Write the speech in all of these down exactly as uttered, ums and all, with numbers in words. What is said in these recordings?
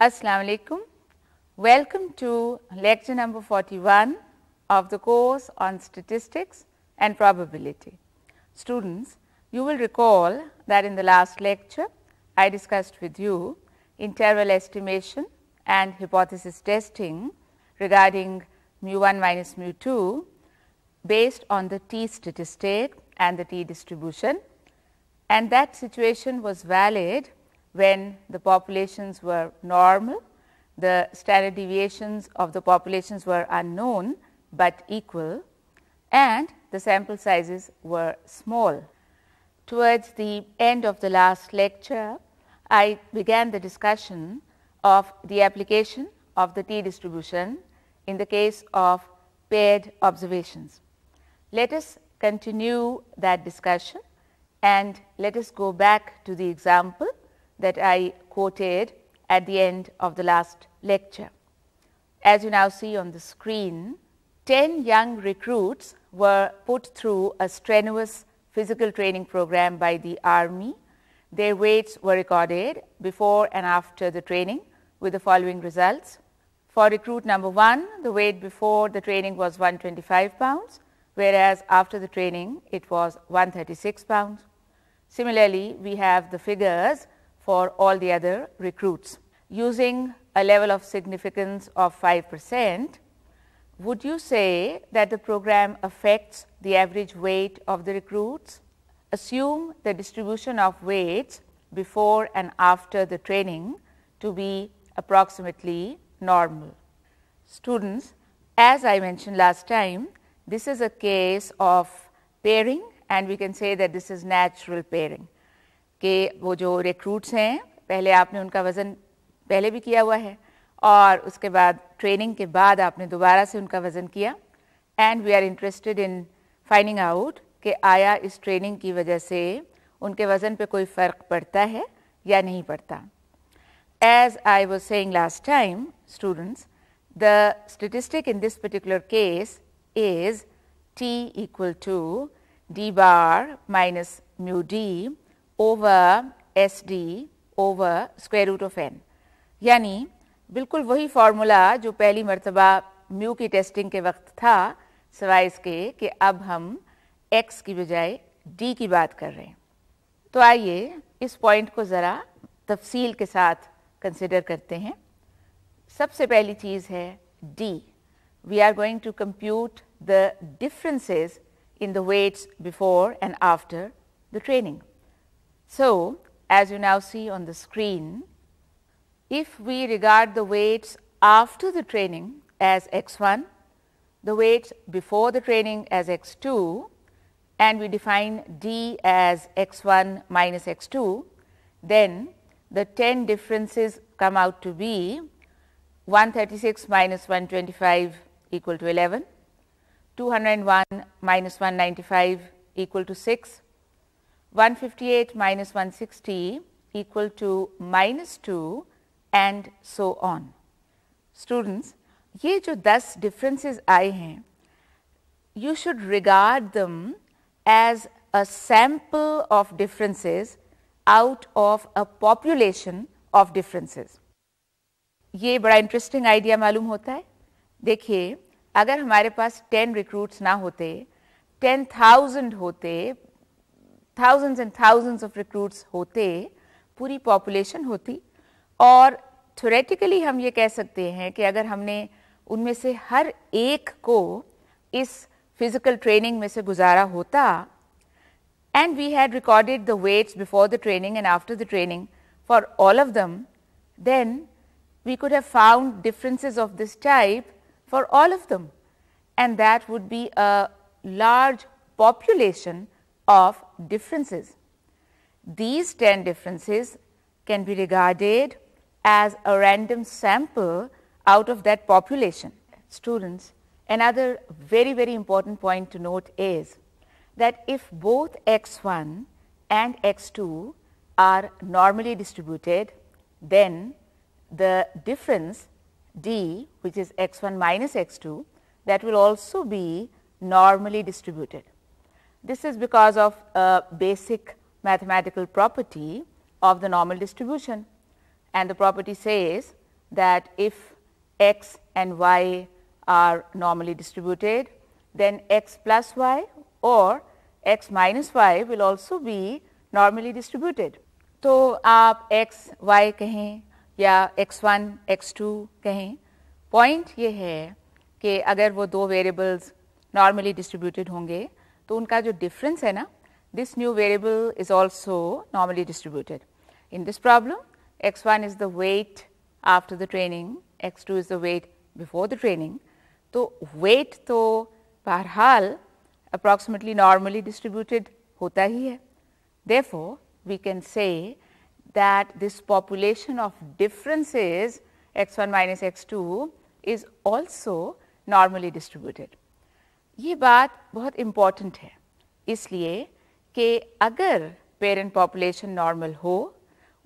Assalamu alaikum. Welcome to lecture number forty-one of the course on statistics and probability. Students, you will recall that in the last lecture I discussed with you interval estimation and hypothesis testing regarding mu one minus mu two based on the t statistic and the t distribution, and that situation was valid when the populations were normal, the standard deviations of the populations were unknown but equal, and the sample sizes were small. Towards the end of the last lecture, I began the discussion of the application of the t distribution in the case of paired observations. Let us continue that discussion and let us go back to the example that I quoted at the end of the last lecture. As you now see on the screen, ten young recruits were put through a strenuous physical training program by the army. Their weights were recorded before and after the training with the following results. For recruit number one, the weight before the training was one hundred twenty-five pounds, whereas after the training it was one hundred thirty-six pounds. Similarly, we have the figures for all the other recruits. Using a level of significance of five percent, would you say that the program affects the average weight of the recruits? Assume the distribution of weights before and after the training to be approximately normal. Students, as I mentioned last time, this is a case of pairing, and we can say that this is natural pairing. के वो जो recruits हैं, पहले आपने उनका वज़न पहले भी किया हुआ है और उसके बाद ट्रेनिंग के बाद आपने दोबारा से उनका वज़न किया, and we are interested in finding out कि आया इस ट्रेनिंग की वजह से उनके वज़न पे कोई फ़र्क पड़ता है या नहीं पड़ता. As I was saying last time students, the statistic in this particular case is t equal to d bar minus mu d over s d over square root of n, यानी बिल्कुल वही फार्मूला जो पहली मरतबा mu की testing के वक्त था, सवाए इसके कि अब हम x की बजाय d की बात कर रहे हैं. तो आइए इस पॉइंट को ज़रा तफसील के साथ कंसिडर करते हैं. सबसे पहली चीज़ है d. We are going to compute the differences in the weights before and after the training. So, as you now see on the screen, if we regard the weights after the training as x one, the weights before the training as x two, and we define d as x one minus x two, then the ten differences come out to be one hundred thirty-six minus one hundred twenty-five equal to eleven, two hundred one minus one hundred ninety-five equal to six, one hundred fifty-eight minus one hundred sixty equal to minus two, and so on. Students, ये जो ten differences आए हैं, you should regard them as a sample of differences out of a population of differences. ये बड़ा interesting idea मालूम होता है. देखिए, अगर हमारे पास ten recruits ना होते, ten thousand होते, thousands and thousands of recruits होते, पूरी population होती, और theoretically हम ये कह सकते हैं कि अगर हमने उनमें से हर एक को इस physical training में से गुजारा होता, and we had recorded the weights before the training and after the training for all of them, then we could have found differences of this type for all of them, and that would be a large population of differences. These ten differences can be regarded as a random sample out of that population. Students, another very very important point to note is that if both x one and x two are normally distributed, then the difference d, which is x one minus x two, that will also be normally distributed. This is because of a basic mathematical property of the normal distribution, and the property says that if x and y are normally distributed, then x plus y or x minus y will also be normally distributed. तो आप x, y कहें या x one, x two कहें, point ये है कि अगर वो दो वेरिएबल्स नॉर्मली डिस्ट्रीब्यूटेड होंगे तो उनका जो डिफरेंस है ना, this new variable is also normally distributed. In this problem x one is the weight after the training, x two is the weight before the training. तो वेट तो बहरहाल approximately normally distributed होता ही है. Therefore, we can say that this population of differences x one minus x two is also normally distributed. ये बात बहुत important है, इसलिए कि अगर parent population normal हो,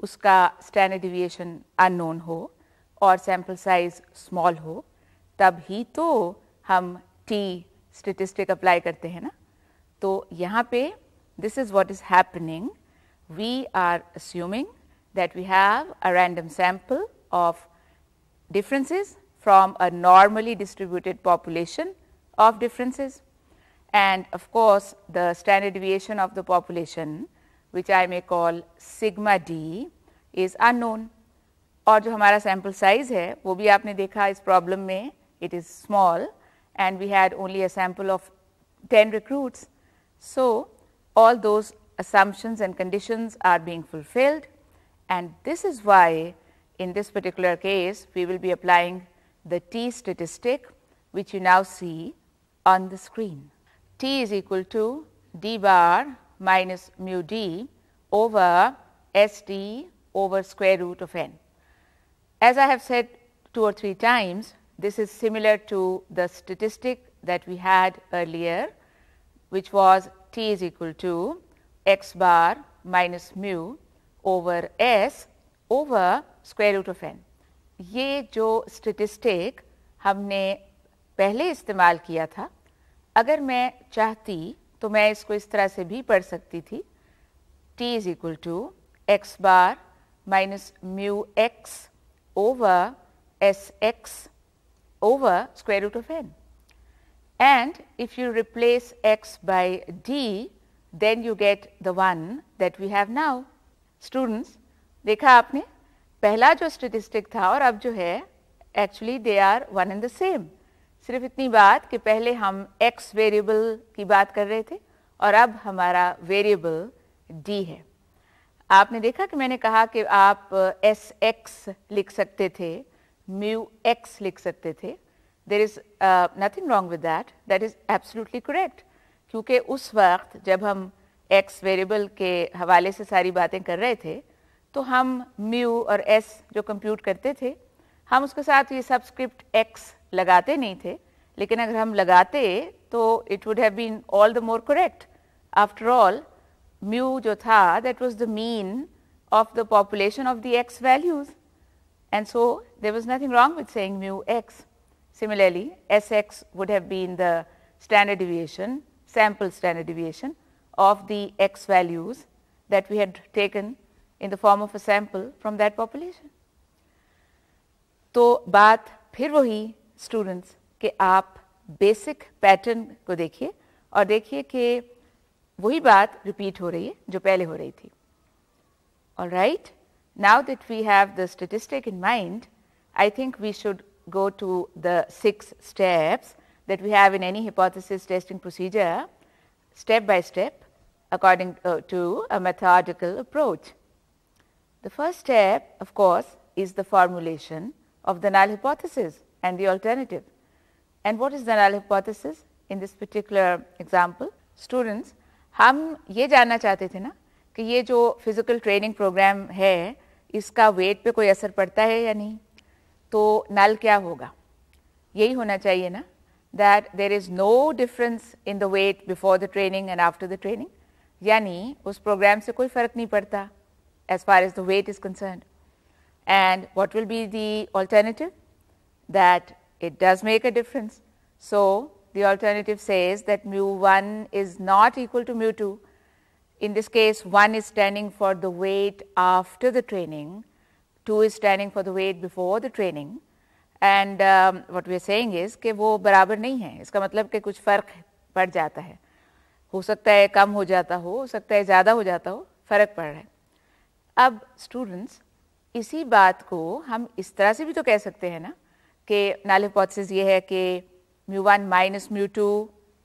उसका standard deviation unknown हो और sample size small हो, तब ही तो हम t statistic apply करते हैं ना. तो यहाँ पे this is what is happening. We are assuming that we have a random sample of differences from a normally distributed population of differences, and of course the standard deviation of the population, which I may call sigma d, is unknown. और जो हमारा sample size है वो भी आपने देखा इस problem में, it is small and we had only a sample of ten recruits. So, all those assumptions and conditions are being fulfilled, and this is why in this particular case we will be applying the t statistic, which you now see on the screen. T is equal to d bar minus mu d over s d over square root of n. As I have said two or three times, this is similar to the statistic that we had earlier, which was t is equal to x bar minus mu over s over square root of n. ये जो statistic हमने पहले इस्तेमाल किया था, अगर मैं चाहती तो मैं इसको इस तरह से भी पढ़ सकती थी, t is equal to x bar minus mu x over s x over square root of n, and if you replace x by d, then you get the one that we have now. Students, देखा आपने पहला जो statistic था और अब जो है, actually they are one and the same. सिर्फ इतनी बात कि पहले हम x variable की बात कर रहे थे और अब हमारा variable d है. आपने देखा कि मैंने कहा कि आप sx लिख सकते थे, mu x लिख सकते थे. There is uh, nothing wrong with that. That is absolutely correct. क्योंकि उस वक्त जब हम x वेरिएबल के हवाले से सारी बातें कर रहे थे तो हम mu और s जो कंप्यूट करते थे, हम उसके साथ ये सबस्क्रिप्ट x लगाते नहीं थे, लेकिन अगर हम लगाते तो it would have been all the more correct. After all, mu जो था, that was the mean of the population of the x values. And so, there was nothing wrong with saying mu x. Similarly, S x would have been the standard deviation, sample standard deviation of the x values that we had taken in the form of a sample from that population. तो बात फिर वही students कि आप basic pattern को देखिए और देखिए कि वही बात repeat हो रही है जो पहले हो रही थी. All right. Now that we have the statistic in mind, I think we should go to the six steps that we have in any hypothesis testing procedure, step by step according uh, to a methodical approach. The first step, of course, is the formulation of the null hypothesis and the alternative. And what is the null hypothesis in this particular example? Students, हम ये जानना चाहते थे ना कि ये जो physical training program है, इसका weight पे कोई असर पड़ता है या नहीं. तो null क्या होगा? यही होना चाहिए ना, that there is no difference in the weight before the training and after the training, यानी उस program से कोई फर्क नहीं पड़ता as far as the weight is concerned. And what will be the alternative? That it does make a difference. So, the alternative says that mu one is not equal to mu two. In this case, one is standing for the weight after the training, two is standing for the weight before the training. And um, what we are saying is कि वो बराबर नहीं है, इसका मतलब कि कुछ फ़र्क पड़ जाता है, हो सकता है कम हो जाता हो, हो सकता है ज़्यादा हो जाता हो, फ़र्क पड़ रहा है। अब स्टूडेंट्स इसी बात को हम इस तरह से भी तो कह सकते हैं ना कि नल हाइपोथेसिस ये है कि mu one minus mu two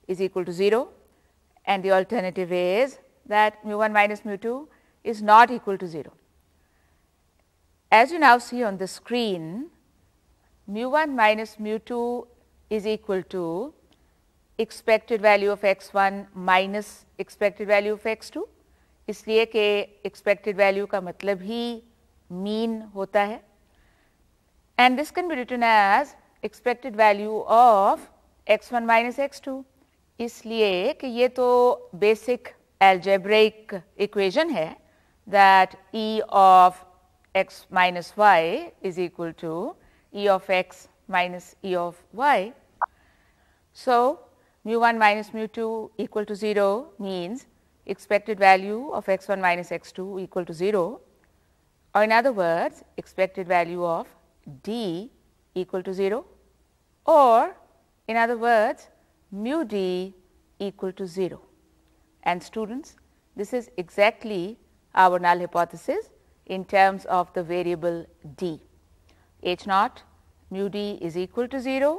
is equal to zero and the alternative is that mu one minus mu two is not equal to zero. As you now see on the screen, mu one minus mu two is equal to expected value of x one minus expected value of x two, इसलिए कि expected value का मतलब ही mean होता है, and this can be written as expected value of x one minus x two, इसलिए कि ये तो basic algebraic equation है that E of x minus y is equal to e of x minus e of y. So, mu one minus mu two equal to zero means expected value of x one minus x two equal to zero, or in other words expected value of d equal to zero, or in other words mu d equal to zero. And students, this is exactly our null hypothesis in terms of the variable d. H naught mu d is equal to zero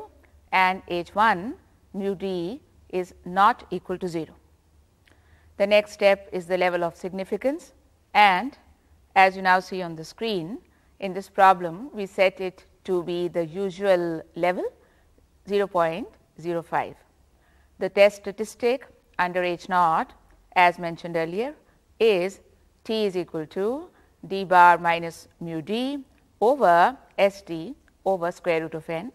and h one mu d is not equal to zero. The next step is the level of significance, and as you now see on the screen, in this problem we set it to be the usual level zero point zero five. The test statistic under h naught, as mentioned earlier, is t is equal to d bar minus mu d over S t over square root of n,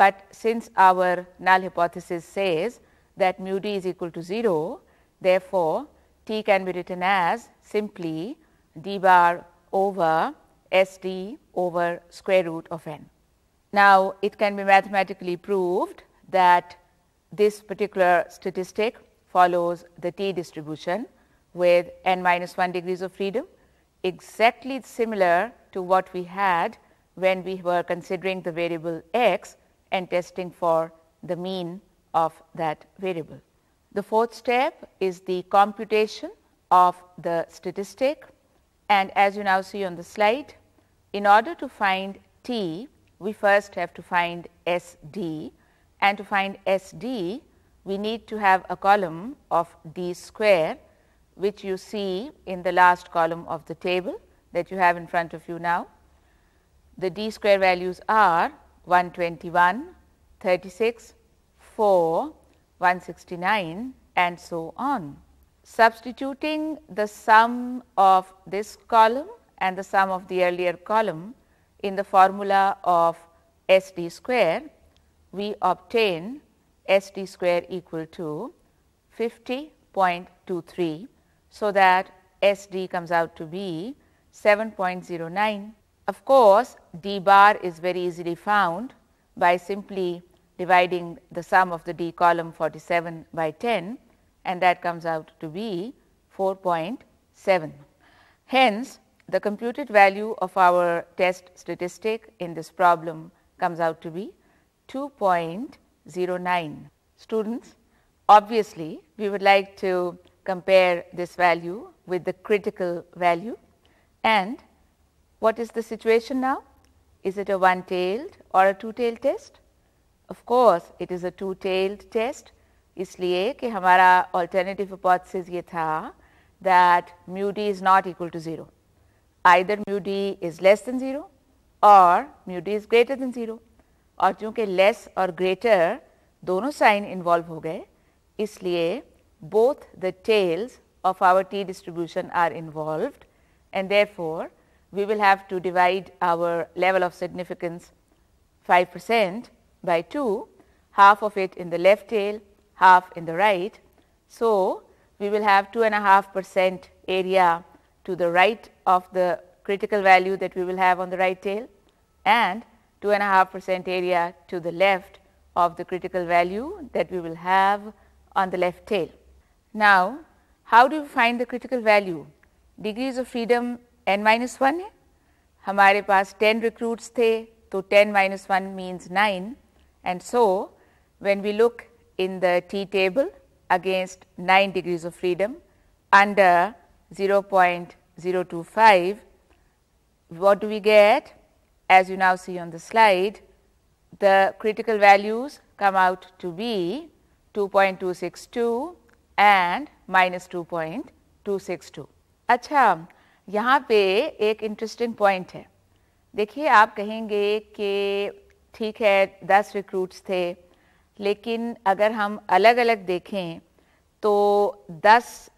but since our null hypothesis says that mu d is equal to zero, therefore t can be written as simply d bar over S t over square root of n. Now, it can be mathematically proved that this particular statistic follows the t distribution with n minus one degrees of freedom, exactly similar to what we had when we were considering the variable x and testing for the mean of that variable. The fourth step is the computation of the statistic, and as you now see on the slide, in order to find t, we first have to find S d, and to find S d, we need to have a column of d square, which you see in the last column of the table that you have in front of you now. The d square values are one twenty-one, thirty-six, four, one sixty-nine and so on. Substituting the sum of this column and the sum of the earlier column in the formula of S d square, we obtain S d square equal to fifty point two three. So that S d comes out to be seven point zero nine. Of course, d bar is very easily found by simply dividing the sum of the d column forty-seven by ten, and that comes out to be four point seven. Hence, the computed value of our test statistic in this problem comes out to be two point zero nine. Students, obviously, we would like to compare this value with the critical value, and what is the situation now? Is it a one-tailed or a two-tailed test? Of course, it is a two-tailed test, इसलिए कि हमारा alternative hypothesis ये था that mu d is not equal to zero. Either mu d is less than zero or mu d is greater than zero, और चूँकि less और greater दोनों sign involve हो गए, इसलिए both the tails of our t distribution are involved, and therefore we will have to divide our level of significance five percent by two, half of it in the left tail, half in the right. So, we will have two point five percent area to the right of the critical value that we will have on the right tail, and two point five percent area to the left of the critical value that we will have on the left tail. Now, how do you find the critical value? Degrees of freedom n minus one है, हमारे पास ten recruits थे तो ten minus one means nine and so when we look in the t table against nine degrees of freedom under zero point zero two five, what do we get? As you now see on the slide, the critical values come out to be two point two six two and minus two point two six two. अच्छा, यहाँ पे एक interesting point है. देखिए आप कहेंगे कि ठीक है दस recruits थे, लेकिन अगर हम अलग अलग देखें तो दस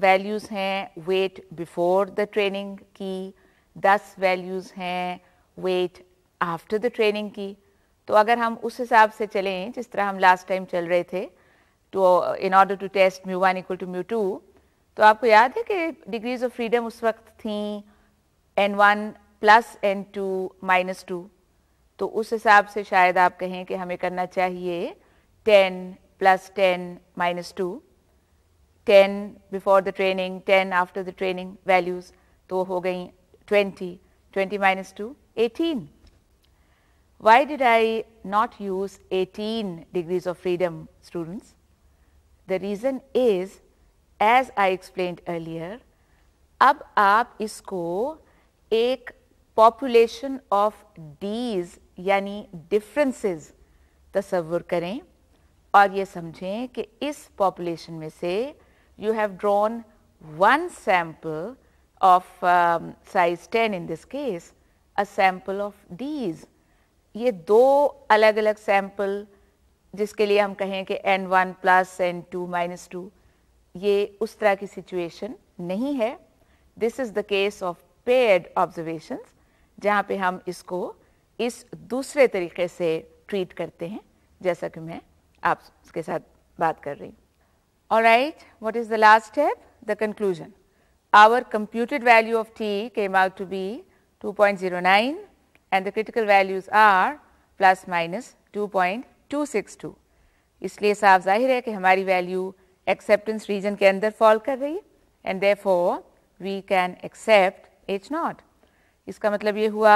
values हैं weight before the training की, दस values हैं weight after the training की. तो अगर हम उस हिसाब से चलें जिस तरह हम last time चल रहे थे तो in order to test mu one equal to mu two, तो आपको याद है कि degrees of freedom उस वक्त थी n one plus n two minus two. तो उस हिसाब से शायद आप कहें कि हमें करना चाहिए ten plus ten minus two, ten before the training, ten after the training values, तो हो गई twenty, twenty minus two, eighteen. Why did I not use eighteen degrees of freedom, students? The reason is, as I explained earlier, अब आप इसको एक population of D's यानी differences तस्वुर करें और ये समझें कि इस population में से you have drawn one sample of um, size ten in this case, a sample of D's. ये दो अलग अलग sample जिसके लिए हम कहें कि n one plus n two minus two, ये उस तरह की situation नहीं है. This is the case of paired observations जहाँ पे हम इसको इस दूसरे तरीके से ट्रीट करते हैं जैसा कि मैं आप के साथ बात कर रही हूँ. Alright, what is the last step? The conclusion. Our computed value of t came out to be two point zero nine and the critical values are plus minus two point two six two. इसलिए साफ जाहिर है कि हमारी value acceptance reason के अंदर fall कर रही है and therefore we can accept H naught. इसका मतलब ये हुआ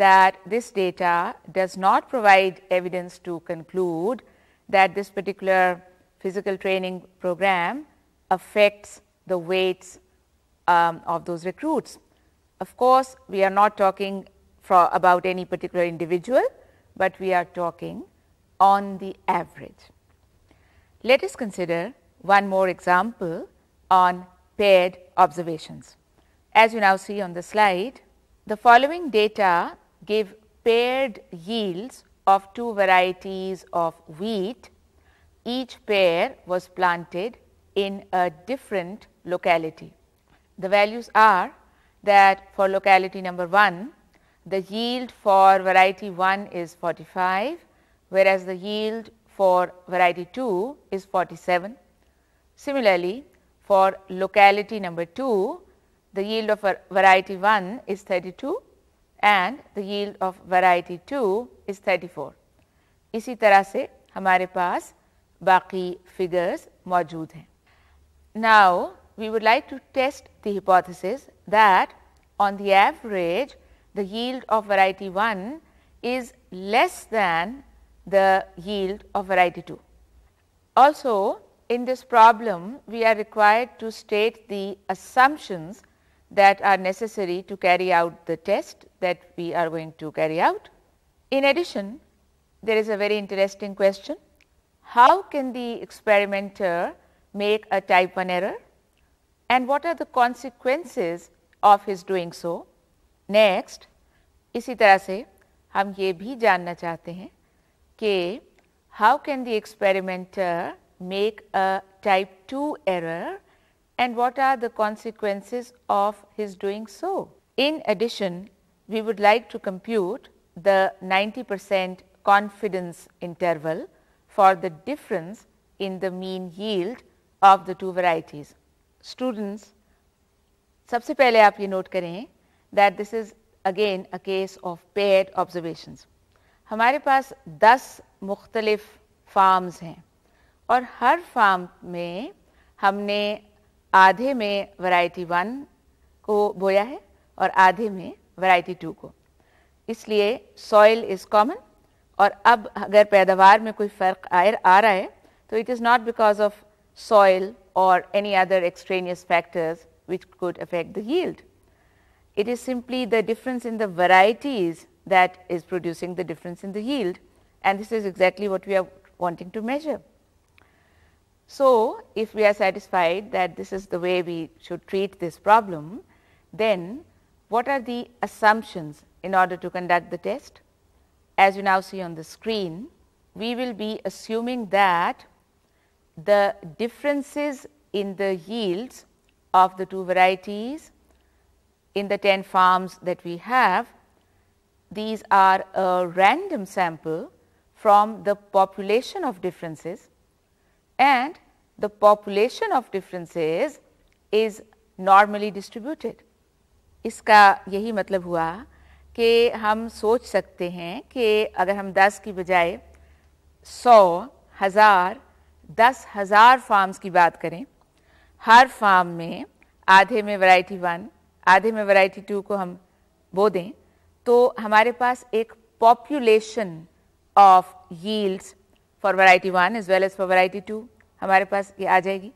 that this data does not provide evidence to conclude that this particular physical training program affects the weights um, of those recruits. Of course, we are not talking for about any particular individual, but we are talking on the average. Let us consider one more example on paired observations. As you now see on the slide, the following data give paired yields of two varieties of wheat. Each pair was planted in a different locality. The values are that for locality number one, the yield for variety one is forty-five, whereas the yield for variety two is forty-seven. Similarly, for locality number two, the yield of variety one is thirty-two and the yield of variety two is thirty-four. इसी तरह से हमारे पास बाकी figures मौजूद हैं. Now, we would like to test the hypothesis that on the average the yield of variety one is less than the yield of variety two. Also, in this problem, we are required to state the assumptions that are necessary to carry out the test that we are going to carry out. In addition, there is a very interesting question. How can the experimenter make a type one error and what are the consequences of his doing so? Next, इसी तरह से हम ये भी जानना चाहते हैं कि how can the experimenter make a type two error and what are the consequences of his doing so. In addition, we would like to compute the ninety percent confidence interval for the difference in the mean yield of the two varieties. Students, सबसे पहले आप ये note करें that this is again a case of paired observations. हमारे पास दस मुख्तलिफ farms हैं और हर फार्म में हमने आधे में वैरायटी वन को बोया है और आधे में वैरायटी टू को, इसलिए सॉइल इज कॉमन। और अब अगर पैदावार में कोई फ़र्क आ रहा है तो it is not because of soil और any other extraneous factors which could affect the yield, it is simply the difference in the varieties that is producing the difference in the yield, and this is exactly what we are wanting to measure. So, if we are satisfied that this is the way we should treat this problem, then what are the assumptions in order to conduct the test? As you now see on the screen, we will be assuming that the differences in the yields of the two varieties in the ten farms that we have, these are a random sample from the population of differences, and the population of differences is normally distributed. इसका यही मतलब हुआ कि हम सोच सकते हैं कि अगर हम दस की बजाय सौ हजार दस हजार फार्म्स की बात करें, हर फार्म में आधे में वैरायटी वन आधे में वैरायटी टू को हम बो दें तो हमारे पास एक population of yields for variety one as well as for variety two हमारे पास ये आ जाएगी,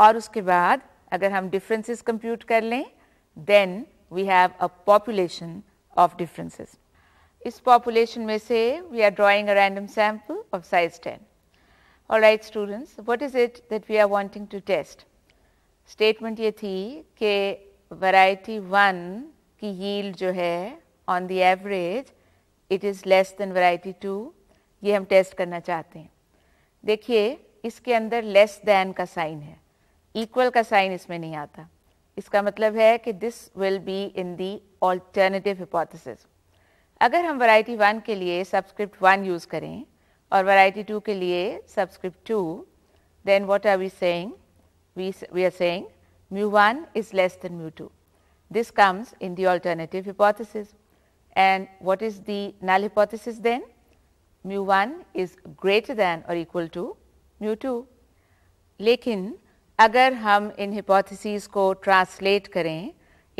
और उसके बाद अगर हम डिफरेंसेस कंप्यूट कर लें then we have a population of differences. इस पॉपुलेशन में से we are drawing a random sample of size ten. Alright students, what is it that we are wanting to test? Statement ये थी कि variety one की yield जो है on the average it is less than variety two, ये हम test करना चाहते हैं। देखिए इसके अंदर less than का साइन है, equal का साइन इसमें नहीं आता, इसका मतलब है कि this will be in the alternative hypothesis। अगर हम variety वन के लिए subscript वन यूज़ करें और variety टू के लिए subscript two, then what are we saying? We, we are saying mu one is less than mu two. This comes in the alternative hypothesis. And what is the null hypothesis then? Mu one is greater than or equal to mu two. लेकिन अगर हम इन hypotheses को translate करें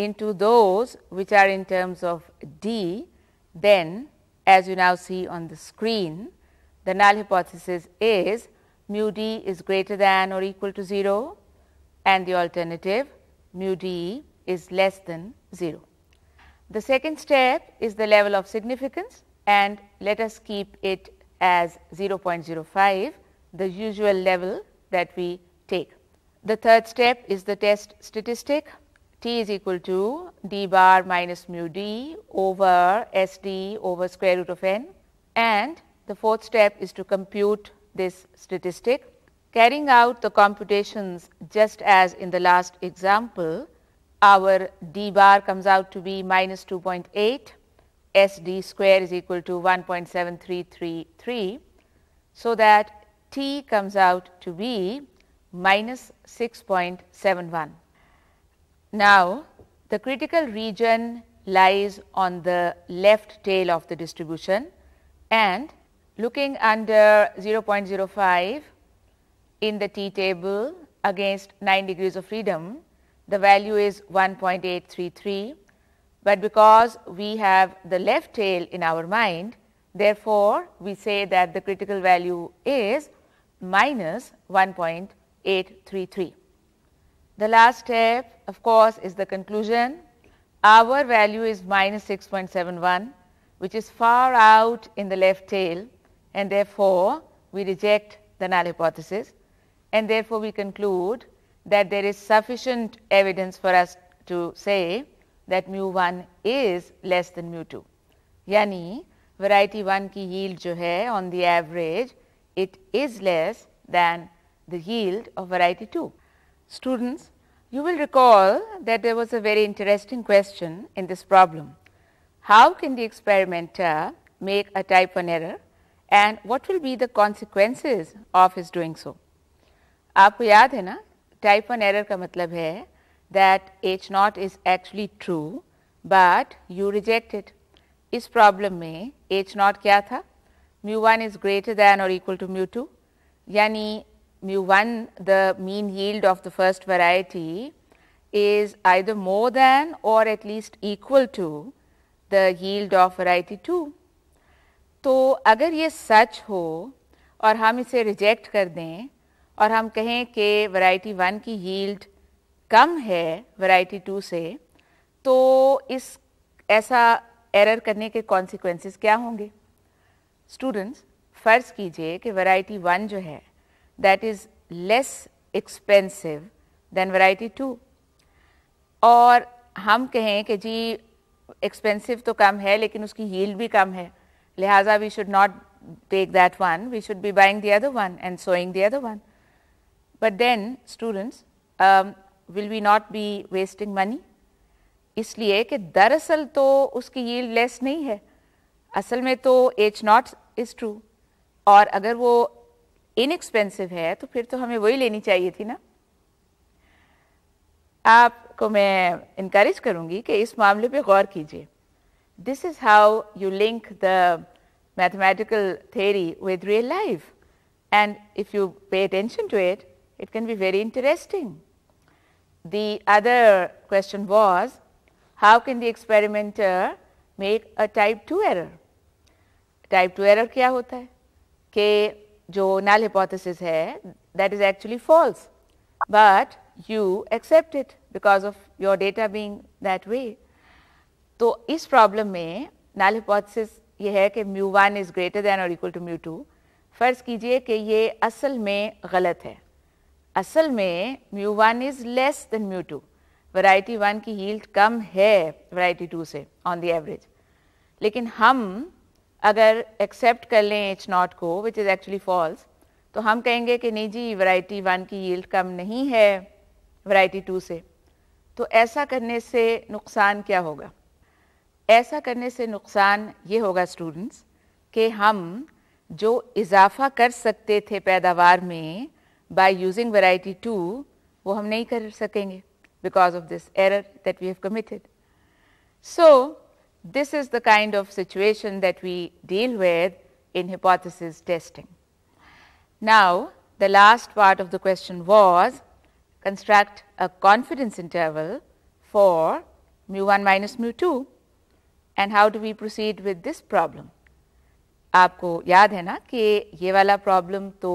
into those which are in terms of D, then as you now see on the screen, the null hypothesis is mu D is greater than or equal to zero, and the alternative mu D is less than zero. The second step is the level of significance, and let us keep it as zero point zero five, the usual level that we take. The third step is the test statistic. T is equal to d bar minus mu d over s d over square root of n, and the fourth step is to compute this statistic. Carrying out the computations just as in the last example, our d bar comes out to be minus two point eight, s d square is equal to one point seven three three three, so that t comes out to be minus six point seven one. Now, the critical region lies on the left tail of the distribution, and looking under zero point zero five in the t table against nine degrees of freedom, the value is one point eight three three, but because we have the left tail in our mind, therefore we say that the critical value is minus one point eight three three. The last step, of course, is the conclusion. Our value is minus six point seven one, which is far out in the left tail, and therefore we reject the null hypothesis, and therefore we conclude that there is sufficient evidence for us to say that mu one is less than mu two. यानी variety one की yield जो है on the average it is less than the yield of variety two. Students, you will recall that there was a very interesting question in this problem. How can the experimenter make a type one error, and what will be the consequences of his doing so? आपको याद है ना, type one error का मतलब है that H naught is actually true but you reject it. इस problem में H naught क्या था? Mu one is greater than और इक्वल टू म्यू टू, यानी mu one the mean yield of the first variety is either more than और at least equal to the yield of variety two. तो अगर ये सच हो और हम इसे रिजेक्ट कर दें और हम कहें कि वैरायटी वन की यील्ड कम है वैरायटी टू से, तो इस ऐसा एरर करने के कॉन्सिक्वेंसेस क्या होंगे? स्टूडेंट्स, फ़र्ज़ कीजिए कि वैरायटी वन जो है that is less expensive than variety two, और हम कहें कि जी एक्सपेंसिव तो कम है लेकिन उसकी यील्ड भी कम है, लिहाजा we should not take that one, we should be buying the other one and sowing the other one. But then students, um, will we not be wasting money? इसलिए कि दरअसल तो उसकी yield less नहीं है, असल में तो H naught is true, और अगर वो inexpensive है तो फिर तो हमें वही लेनी चाहिए थी ना। आपको मैं encourage करूँगी कि इस मामले पे गौर कीजिए। This is how you link the mathematical theory with real life, and if you pay attention to it, it can be very interesting. The other question was, how can the experimenter make a type two error? Type two error क्या होता है? कि जो null hypothesis है, that is actually false, but you accept it because of your data being that way. तो इस problem में null hypothesis ये है कि mu one is greater than और इक्वल टू म्यू टू, फ़र्ज़ कीजिए कि ये असल में गलत है, असल में mu one is less than mu two, variety one की यील्ड कम है वैरायटी टू से ऑन द एवरेज, लेकिन हम अगर एक्सेप्ट कर लें एच नॉट को विच इज़ एक्चुअली फॉल्स, तो हम कहेंगे कि नहीं जी वैरायटी वन की यील्ड कम नहीं है वैरायटी टू से। तो ऐसा करने से नुकसान क्या होगा? ऐसा करने से नुकसान ये होगा स्टूडेंट्स कि हम जो इजाफा कर सकते थे पैदावार में बाय यूजिंग वैरायटी टू, वो हम नहीं कर सकेंगे because of this error that we have committed. So this is the kind of situation that we deal with in hypothesis testing. Now the last part of the question was construct a confidence interval for mu one minus mu two, and how do we proceed with this problem? आपको याद है ना कि ये वाला problem तो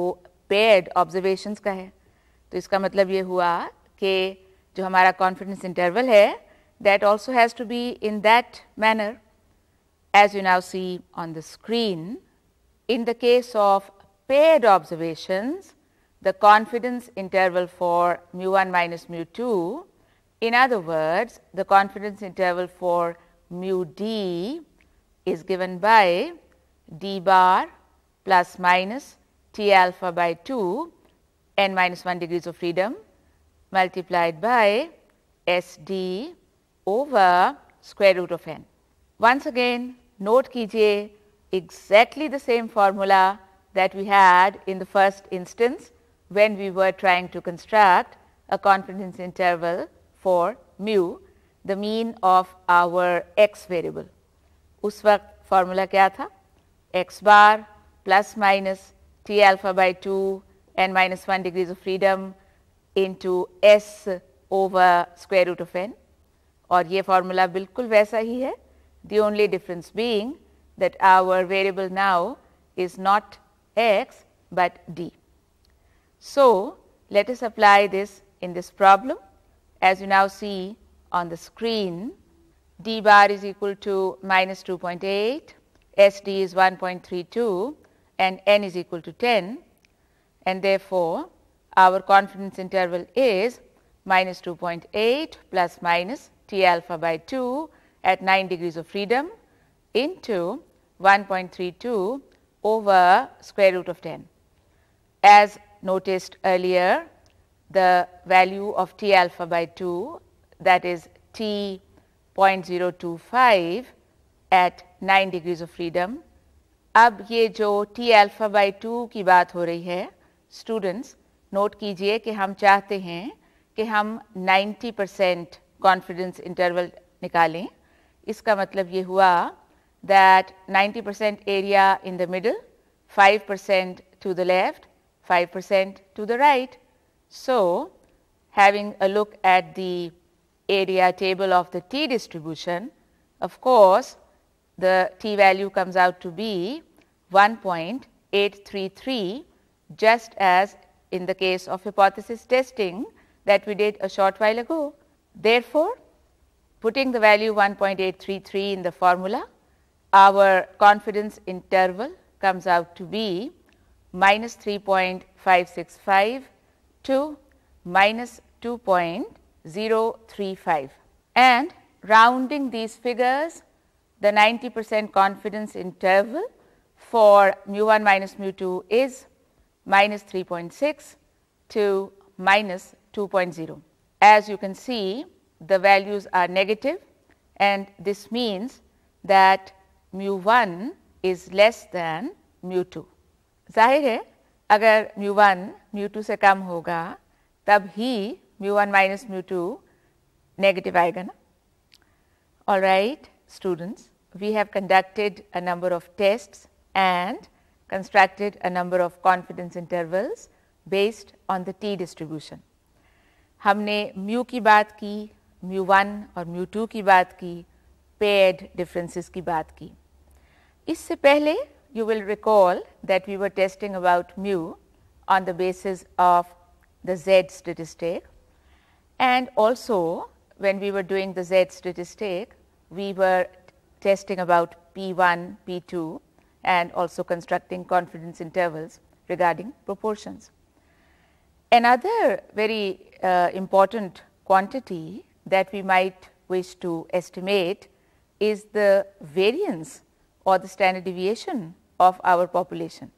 paired observations का है, तो इसका मतलब ये हुआ कि जो हमारा confidence interval है that also has to be in that manner. As you now see on the screen, in the case of paired observations, the confidence interval for mu one minus mu two, in other words, the confidence interval for mu d is given by d bar plus minus t alpha by two n minus one degrees of freedom multiplied by s d over square root of n. Once again, note कीजिए exactly the same formula that we had in the first instance when we were trying to construct a confidence interval for mu, the mean of our x variable. उस वक्त formula क्या था? x bar plus minus t alpha by two n minus one degrees of freedom into s over square root of n, और ये formula बिल्कुल वैसा ही है, the only difference being that our variable now is not x but d. So let us apply this in this problem. As you now see on the screen, d bar is equal to minus two point eight, s d is one point three two and n is equal to ten, and therefore our confidence interval is minus two point eight plus minus t alpha by two at nine degrees of freedom into one point three two over square root of ten. As noticed earlier, the value of t alpha by two, that is t zero point zero two five at nine degrees of freedom. अब ये जो t alpha by two की बात हो रही है students, note कीजिए कि हम चाहते हैं कि हम ninety percent confidence interval निकालें, इसका मतलब ये हुआ that ninety percent area in the middle, five percent to the left, five percent to the right. So having a look at the area table of the t distribution, of course the t value comes out to be one point eight three three, just as in the case of hypothesis testing that we did a short while ago. Therefore, putting the value one point eight three three in the formula, our confidence interval comes out to be minus three point five six five to minus two point zero three five. And rounding these figures, the ninety percent confidence interval for mu one minus mu two is minus three point six to minus two point zero. As you can see, the values are negative, and this means that mu one is less than mu two. जाहिर है अगर mu one mu two से कम होगा तब ही mu one minus mu two negative आएगा ना. All right, students, we have conducted a number of tests and constructed a number of confidence intervals based on the t distribution. हमने mu की बात की, mu one और mu two की बात की, paired differences की बात की. इससे पहले you will recall that we were testing about mu on the basis of the Z statistic, and also when we were doing the Z statistic, we were testing about P one, P two, and also constructing confidence intervals regarding proportions. Another very uh, important quantity that we might wish to estimate is the variance or the standard deviation of our population.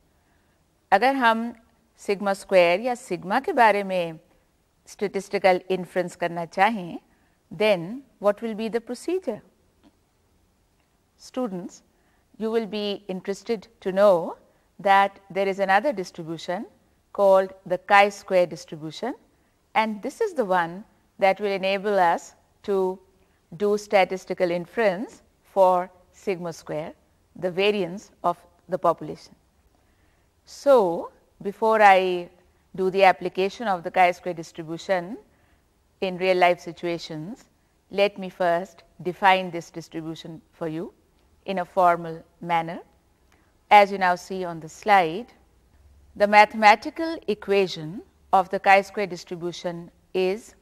अगर हम sigma square या sigma के बारे में statistical inference करना चाहें, then what will be the procedure? Students, you will be interested to know that there is another distribution called the chi-square distribution, and this is the one that will enable us to do statistical inference for sigma square, the variance of the population. So, before I do the application of the chi-square distribution in real life situations, let me first define this distribution for you in a formal manner. As you now see on the slide, the mathematical equation of the chi-square distribution is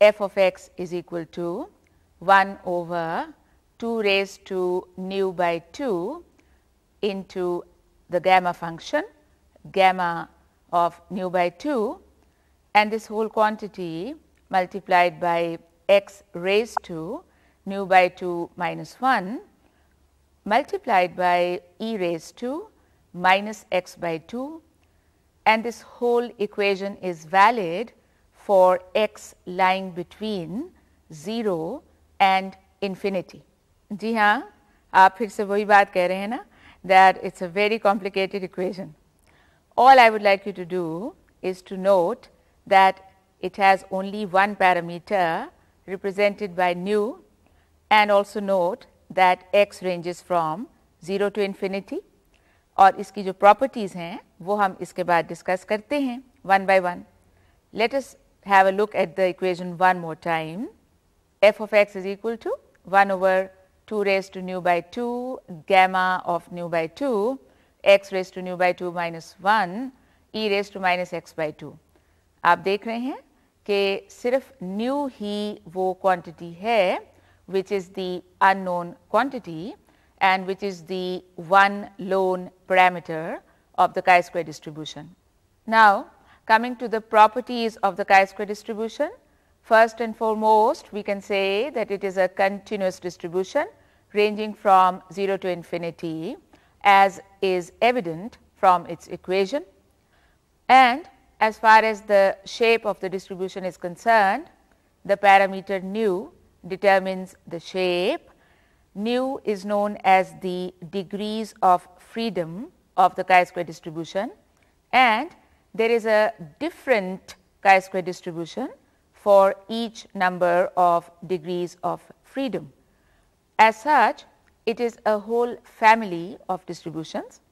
f of x is equal to one over two raised to nu by two into the gamma function, gamma of nu by two, and this whole quantity multiplied by x raised to nu by two minus one multiplied by e raised to minus x by two, and this whole equation is valid for x lying between zero and infinity. जी हाँ, आप फिर से वही बात कह रहे हैं ना, that it's a very complicated equation. All I would like you to do is to note that it has only one parameter represented by nu, and also note that x ranges from zero to infinity, और इसकी जो properties हैं वो हम इसके बाद discuss करते हैं one by one. Let us have a look at the equation one more time. f of x is equal to one over two raised to nu by two, gamma of nu by two, x raised to nu by two minus one, e raised to minus x by two. आप देख रहे हैं कि सिर्फ nu ही वो quantity है which is the unknown quantity and which is the one lone parameter of the chi-square distribution. Now, coming to the properties of the chi-square distribution, first and foremost, we can say that it is a continuous distribution ranging from zero to infinity, as is evident from its equation. And as far as the shape of the distribution is concerned, the parameter nu determines the shape. Nu is known as the degrees of freedom of the chi-square distribution, and there is a different chi-square distribution for each number of degrees of freedom. As such, it is a whole family of distributions,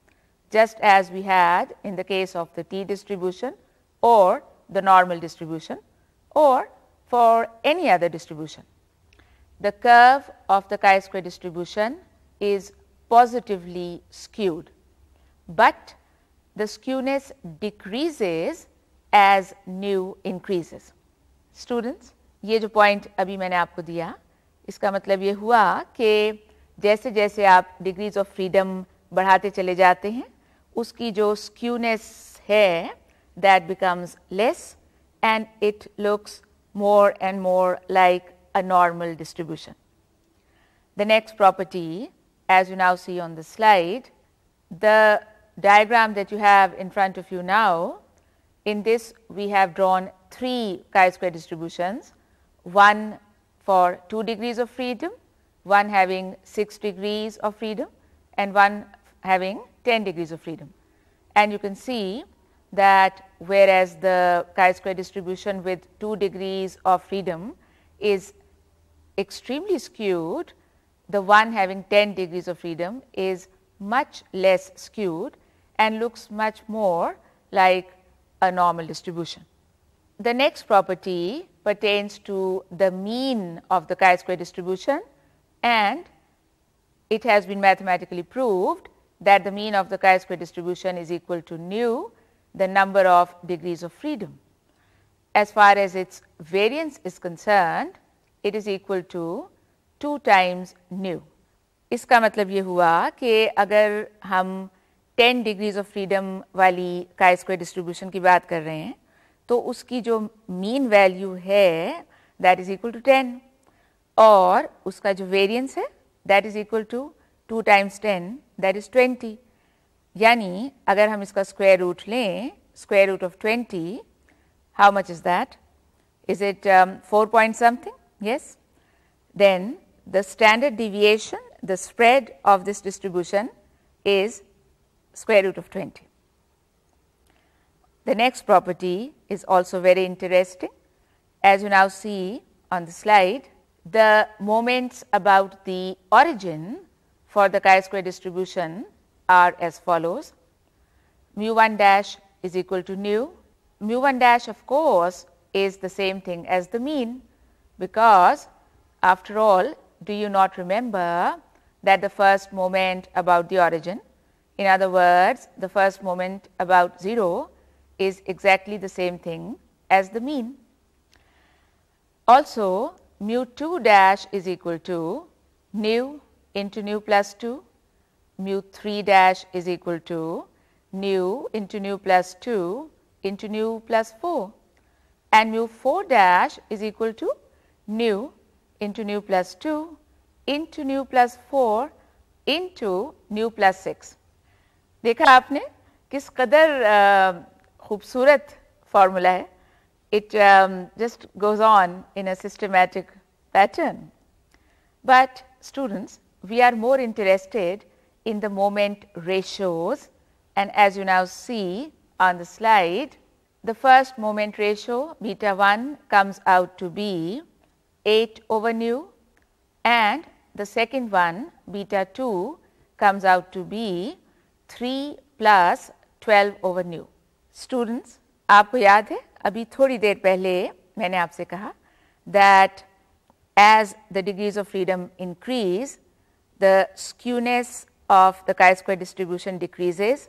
just as we had in the case of the t distribution or the normal distribution or for any other distribution. The curve of the chi-square distribution is positively skewed, but the skewness decreases as nu increases. Students, ये जो point अभी मैंने आपको दिया, इसका मतलब ये हुआ कि जैसे जैसे आप degrees of freedom बढ़ाते चले जाते हैं, उसकी जो skewness है, that becomes less and it looks more and more like a normal distribution. The next property, as you now see on the slide, the diagram that you have in front of you now, in this we have drawn three chi-square distributions, one for two degrees of freedom, one having six degrees of freedom and one having ten degrees of freedom. And you can see that whereas the chi-square distribution with two degrees of freedom is extremely skewed, the one having ten degrees of freedom is much less skewed and looks much more like a normal distribution. The next property pertains to the mean of the chi-square distribution, and it has been mathematically proved that the mean of the chi-square distribution is equal to nu, the number of degrees of freedom. As far as its variance is concerned, it is equal to two times nu. इसका मतलब ये हुआ कि अगर हम ten degrees of freedom वाली chi-square distribution की बात कर रहे हैं, तो उसकी जो mean value है, that is equal to ten, और उसका जो variance है, that is equal to two times ten, that is twenty. यानी अगर हम इसका square root लें, square root of twenty, how much is that? Is it um, four point something? Yes. Then the standard deviation, the spread of this distribution is square root of twenty. The next property is also very interesting. As you now see on the slide, the moments about the origin for the chi-square distribution are as follows. mu one dash is equal to nu. mu one dash, of course, is the same thing as the mean, because after all, do you not remember that the first moment about the origin, in other words, the first moment about zero, is exactly the same thing as the mean. Also, mu two dash is equal to nu into nu plus two, mu three dash is equal to nu into nu plus two into nu plus four, and mu four dash is equal to nu into nu plus two into nu plus four into nu plus six. देखा आपने किस कदर खूबसूरत formula है. It um, just goes on in a systematic pattern. But students, we are more interested in the moment ratios, and as you now see on the slide, the first moment ratio beta one comes out to be eight over nu, and the second one beta two comes out to be three plus twelve over nu. Students, आपको याद है अभी थोड़ी देर पहले मैंने आपसे कहा that as the degrees of freedom increase, the skewness of the chi-square distribution decreases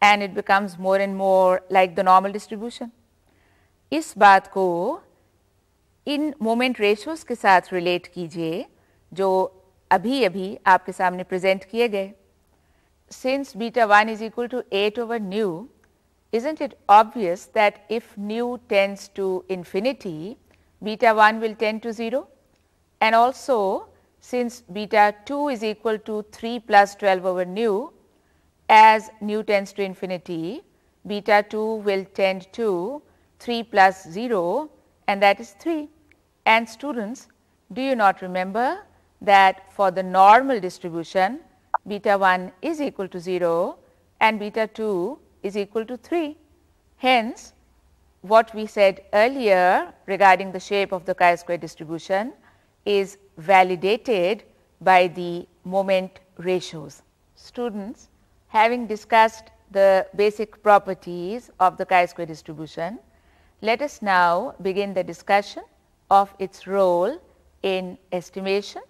and it becomes more and more like the normal distribution. इस बात को इन moment ratios के साथ relate कीजिए जो अभी अभी आपके सामने present किए गए. Since beta one is equal to eight over nu, isn't it obvious that if nu tends to infinity, beta one will tend to zero? And also, since beta two is equal to three plus twelve over nu, as nu tends to infinity, beta two will tend to three plus zero, and that is three. And students, do you not remember that for the normal distribution, beta one is equal to zero and beta two is equal to three. Hence, what we said earlier regarding the shape of the chi-square distribution is validated by the moment ratios. Students, having discussed the basic properties of the chi-square distribution, let us now begin the discussion of its role in estimation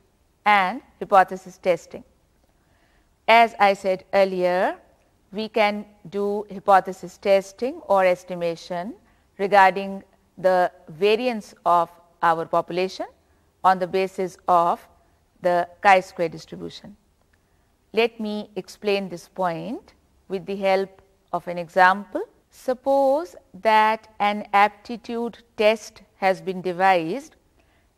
and hypothesis testing. As I said earlier, we can do hypothesis testing or estimation regarding the variance of our population on the basis of the chi-square distribution. Let me explain this point with the help of an example. Suppose that an aptitude test has been devised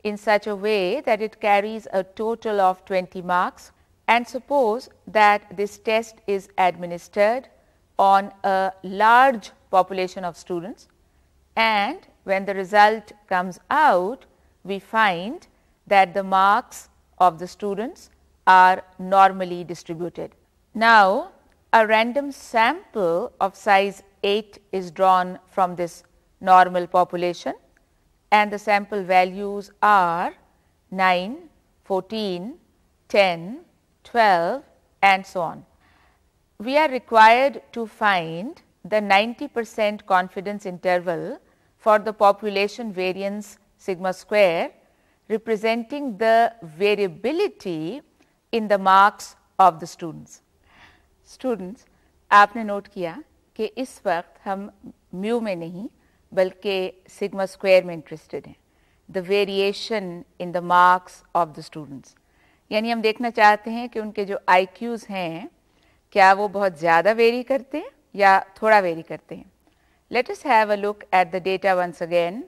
in such a way that it carries a total of twenty marks, and suppose that this test is administered on a large population of students, and when the result comes out, we find that the marks of the students are normally distributed. Now, a random sample of size eight is drawn from this normal population, and the sample values are nine, fourteen, ten, twelve, and so on. We are required to find the ninety percent confidence interval for the population variance sigma square, representing the variability in the marks of the students. Students, आपने note किया कि इस वक्त हम mu में नहीं बल्कि sigma square में इंटरेस्टेड हैं, the variation in the marks of the students. यानी हम देखना चाहते हैं कि उनके जो आई क्यूज़ हैं क्या वो बहुत ज़्यादा वेरी करते हैं या थोड़ा वेरी करते हैं। Let us have a look at the data once again.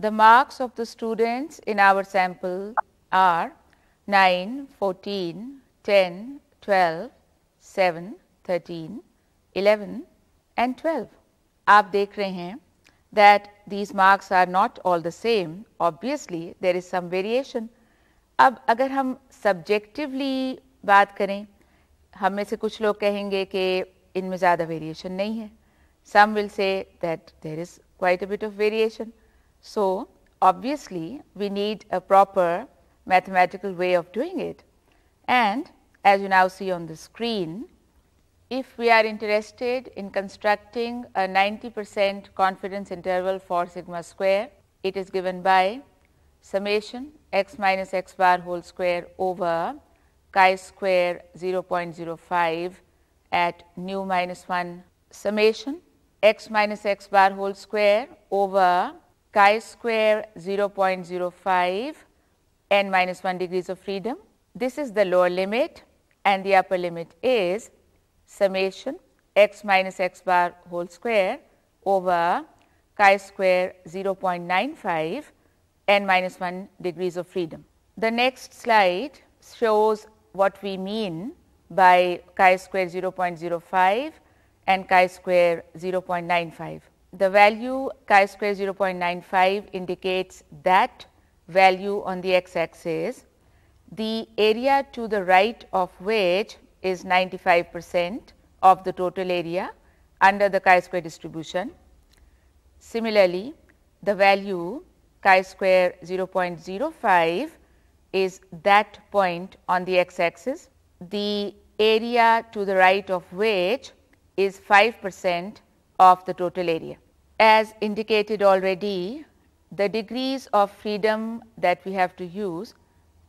The marks of the students in our sample are nine, fourteen, ten, twelve, seven, thirteen, eleven, and twelve. आप देख रहे हैं that these marks are not all the same. Obviously, there is some variation. अब अगर हम subjectively बात करें, हम में से कुछ लोग कहेंगे कि इनमें ज़्यादा variation नहीं है. Some will say that there is quite a bit of variation. So, obviously, we need a proper mathematical way of doing it. And as you now see on the screen, if we are interested in constructing a ninety percent confidence interval for sigma square, it is given by summation x minus x bar whole square over chi square zero point zero five at nu minus one, summation x minus x bar whole square over chi square zero point zero five n minus one degrees of freedom. This is the lower limit, and the upper limit is summation x minus x bar whole square over chi square zero point nine five n minus one degrees of freedom. The next slide shows what we mean by chi square zero point zero five and chi square zero point nine five. The value chi square zero point nine five indicates that value on the x axis, the area to the right of which is ninety-five percent of the total area under the chi square distribution. Similarly, the value chi square zero point zero five is that point on the x axis, the area to the right of which is five percent of the total area. As indicated already, the degrees of freedom that we have to use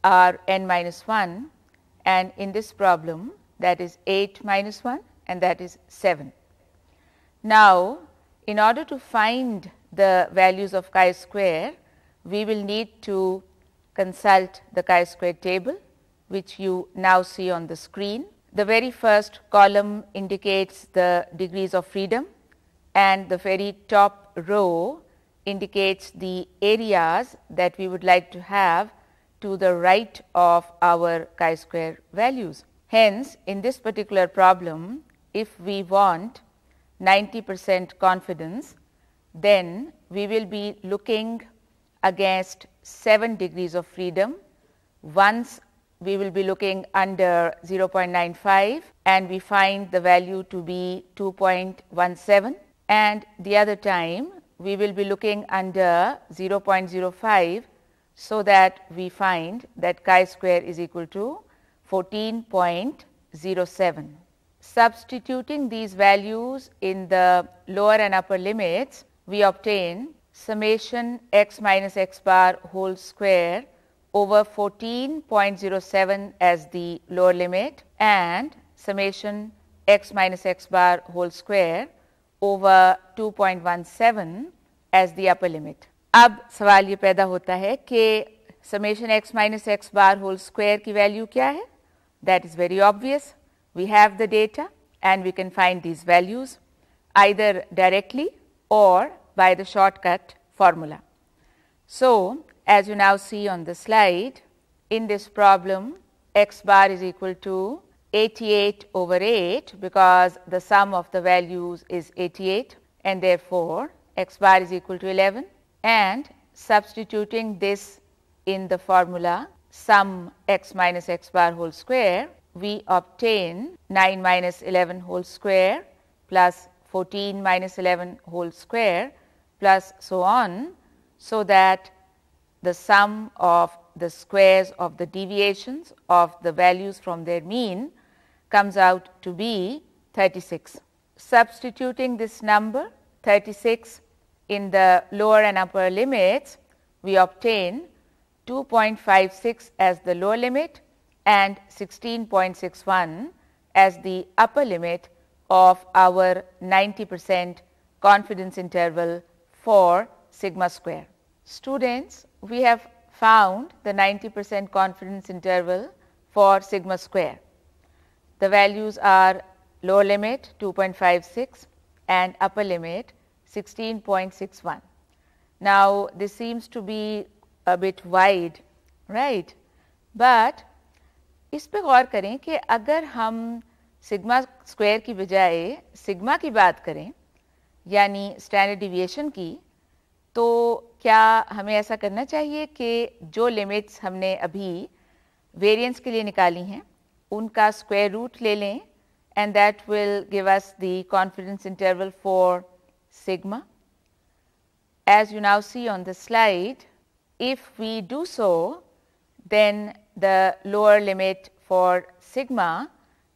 are n minus one, and in this problem that is eight minus one and that is seven. Now, in order to find the values of chi square, we will need to consult the chi square table, which you now see on the screen. The very first column indicates the degrees of freedom, and the very top row indicates the areas that we would like to have to the right of our chi-square values. Hence, in this particular problem, if we want ninety percent confidence, then we will be looking against seven degrees of freedom. Once we will be looking under zero point nine five, and we find the value to be two point one seven. And the other time we will be looking under zero point zero five, so that we find that chi square is equal to fourteen point zero seven. Substituting these values in the lower and upper limits, we obtain summation x minus x bar whole square over fourteen point zero seven as the lower limit, and summation x minus x bar whole square over two point one seven as the upper limit. अब सवाल ये पैदा होता है कि summation x minus x bar whole square की value क्या है? That is very obvious. We have the data and we can find these values either directly or by the shortcut formula. So, as you now see on the slide, in this problem x bar is equal to eighty-eight over eight because the sum of the values is eighty-eight and therefore x bar is equal to eleven, and substituting this in the formula sum x minus x bar whole square, we obtain nine minus eleven whole square plus fourteen minus eleven whole square plus so on, so that the sum of the squares of the deviations of the values from their mean comes out to be thirty-six. Substituting this number thirty-six in the lower and upper limits, we obtain two point five six as the lower limit and sixteen point six one as the upper limit of our ninety percent confidence interval for sigma square. Students, we have found the ninety percent confidence interval for sigma square. The values are lower limit two point five six and upper limit sixteen point six one. Now, this seems to be a bit wide, right? But इस पे गौर करें कि अगर हम sigma square की बजाय sigma की बात करें यानी स्टैंडर्ड डिविएशन की, तो क्या हमें ऐसा करना चाहिए कि जो लिमिट्स हमने अभी वेरिएंस के लिए निकाली हैं उनका स्क्वायर रूट ले लें and that will give us the confidence interval for sigma. As you now see on the slide, if we do so then the lower limit for sigma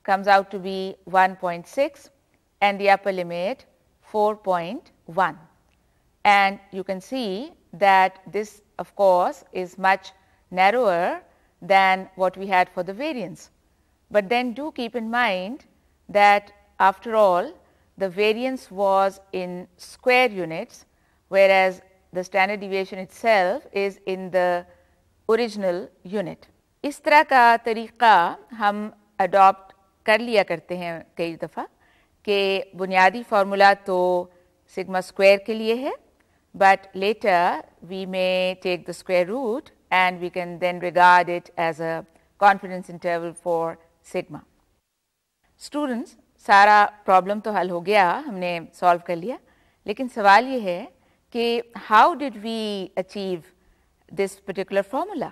comes out to be one point six and the upper limit four point one, and you can see that this of course is much narrower than what we had for the variance. But then do keep in mind that after all the variance was in square units, whereas the standard deviation itself is in the original unit. इस तरह का तरीक़ा हम adopt कर लिया करते हैं कई दफ़ा कि बुनियादी फार्मूला तो सिग्मा स्क्वायर के लिए है, but later we may take the square root and we can then regard it as a confidence interval for sigma. Students, सारा प्रॉब्लम तो हल हो गया, हमने सॉल्व कर लिया, लेकिन सवाल ये है कि how did we achieve this particular formula?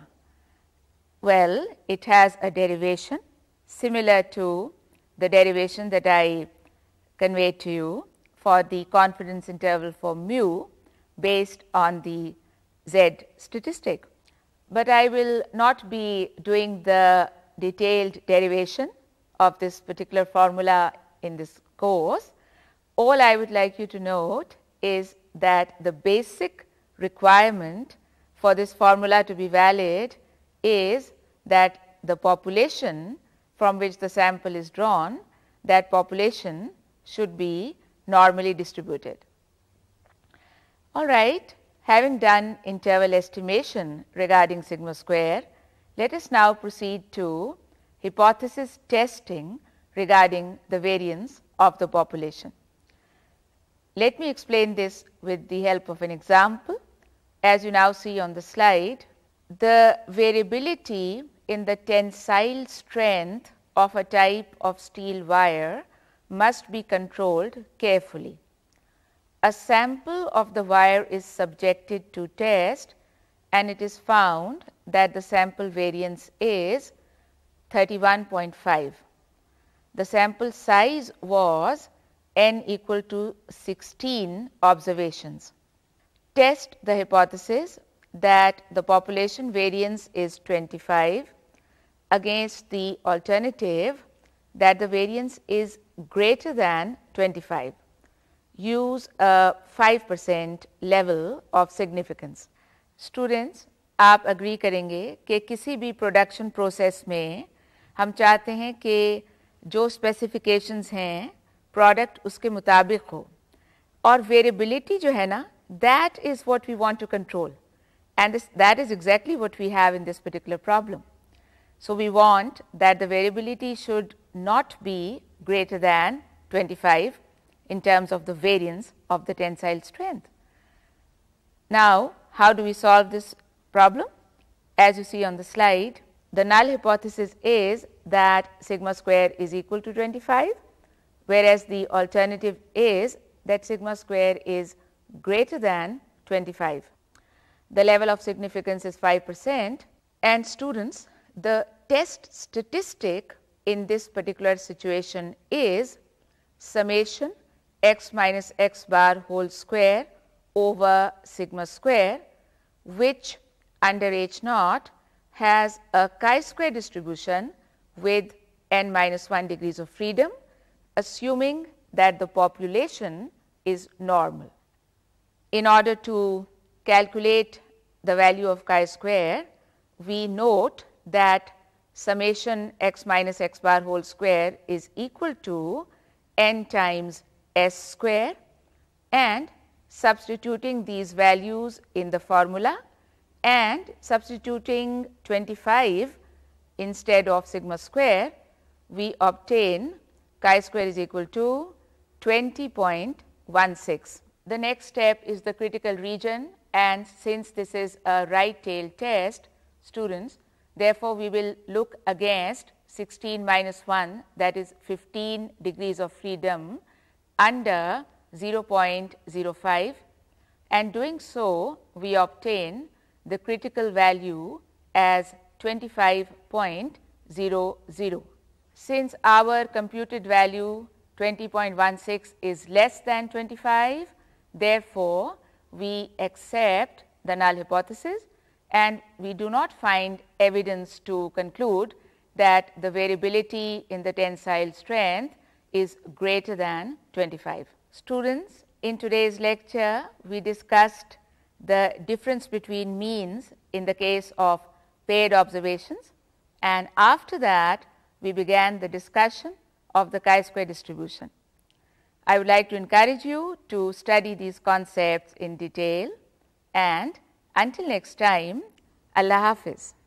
Well, it has a derivation similar to the derivation that I conveyed to you for the confidence interval for mu based on the Z statistic. But I will not be doing the detailed derivation of this particular formula in this course. All I would like you to note is that the basic requirement for this formula to be valid is that the population from which the sample is drawn, that population should be normally distributed. All right, having done interval estimation regarding sigma square, let us now proceed to hypothesis testing regarding the variance of the population. Let me explain this with the help of an example. As you now see on the slide, the variability in the tensile strength of a type of steel wire must be controlled carefully. A sample of the wire is subjected to test and it is found that the sample variance is thirty-one point five. The sample size was n equal to sixteen observations. Test the hypothesis that the population variance is twenty-five against the alternative that the variance is greater than twenty-five. Use a five percent level of significance. Students, आप agree करेंगे कि किसी भी production process में हम चाहते हैं कि जो स्पेसिफिकेशंस हैं प्रोडक्ट उसके मुताबिक हो, और वेरिएबिलिटी जो है ना, that is what we want to control, and that is exactly what we have in this particular problem. So we want that the variability should not be greater than twenty-five in terms of the variance of the tensile strength. Now, how do we solve this problem? As you see on the slide, the null hypothesis is that sigma square is equal to twenty-five, whereas the alternative is that sigma square is greater than twenty-five. The level of significance is five percent, and students, the test statistic in this particular situation is summation x minus x bar whole square over sigma square, which under H naught has a chi-square distribution with n minus one degrees of freedom, assuming that the population is normal. In order to calculate the value of chi-square, we note that summation x minus x bar whole square is equal to n times s square, and substituting these values in the formula and substituting twenty-five instead of sigma square, we obtain chi square is equal to twenty point one six. The next step is the critical region, and since this is a right tail test, students, therefore we will look against sixteen minus one, that is fifteen degrees of freedom under zero point zero five, and doing so we obtain the critical value as twenty-five point zero zero. Since our computed value twenty point one six is less than twenty-five, therefore we accept the null hypothesis, and we do not find evidence to conclude that the variability in the tensile strength is greater than twenty-five. Students, in today's lecture, we discussed the difference between means in the case of paired observations, and after that we began the discussion of the chi-square distribution. I would like to encourage you to study these concepts in detail, and until next time, Allah Hafiz.